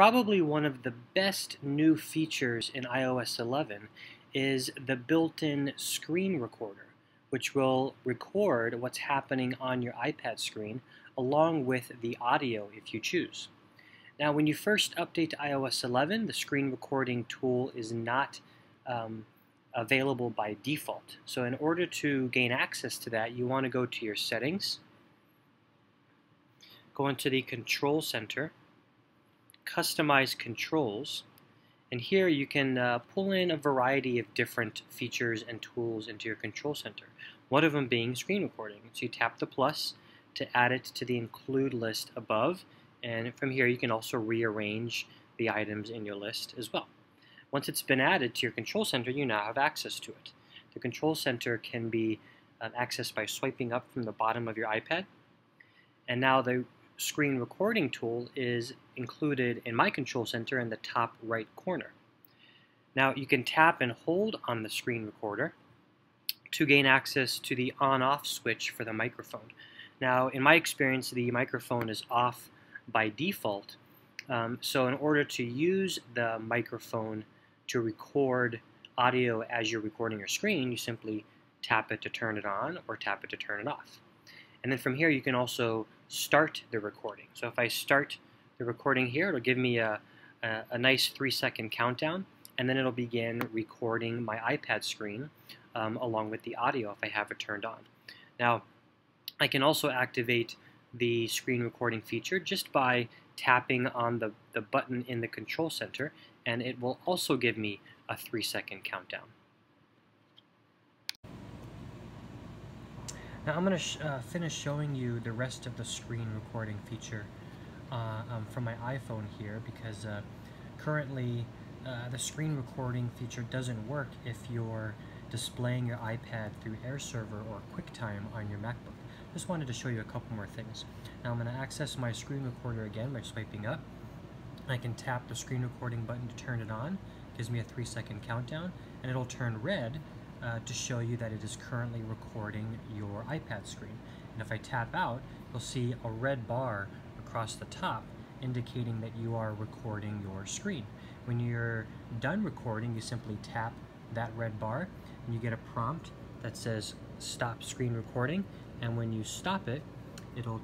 probably one of the best new features in iOS 11 is the built-in screen recorder, which will record what's happening on your iPad screen along with the audio if you choose. Now, when you first update to iOS 11, the screen recording tool is not available by default. So in order to gain access to that, you want to go to your settings, go into the Control Center, Customize Controls, and here you can pull in a variety of different features and tools into your Control Center, one of them being screen recording. So you tap the plus to add it to the include list above, and from here you can also rearrange the items in your list as well. Once it's been added to your Control Center, you now have access to it. The Control Center can be accessed by swiping up from the bottom of your iPad. And now the screen recording tool is included in my Control Center in the top right corner. Now you can tap and hold on the screen recorder to gain access to the on-off switch for the microphone. Now, in my experience, the microphone is off by default. So in order to use the microphone to record audio as you're recording your screen, you simply tap it to turn it on or tap it to turn it off. And then from here you can also start the recording. So if I start the recording here, it'll give me a nice 3-second countdown, and then it'll begin recording my iPad screen along with the audio if I have it turned on. Now, I can also activate the screen recording feature just by tapping on the button in the Control Center, and it will also give me a 3-second countdown. Now I'm going to finish showing you the rest of the screen recording feature from my iPhone here, because currently the screen recording feature doesn't work if you're displaying your iPad through AirServer or QuickTime on your MacBook. Just wanted to show you a couple more things. Now I'm going to access my screen recorder again by swiping up. I can tap the screen recording button to turn it on. It gives me a 3-second countdown, and it'll turn red to show you that it is currently recording your iPad screen. And if I tap out, you'll see a red bar across the top indicating that you are recording your screen. When you're done recording, you simply tap that red bar and you get a prompt that says stop screen recording, and when you stop it, it'll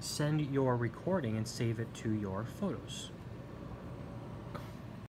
send your recording and save it to your photos.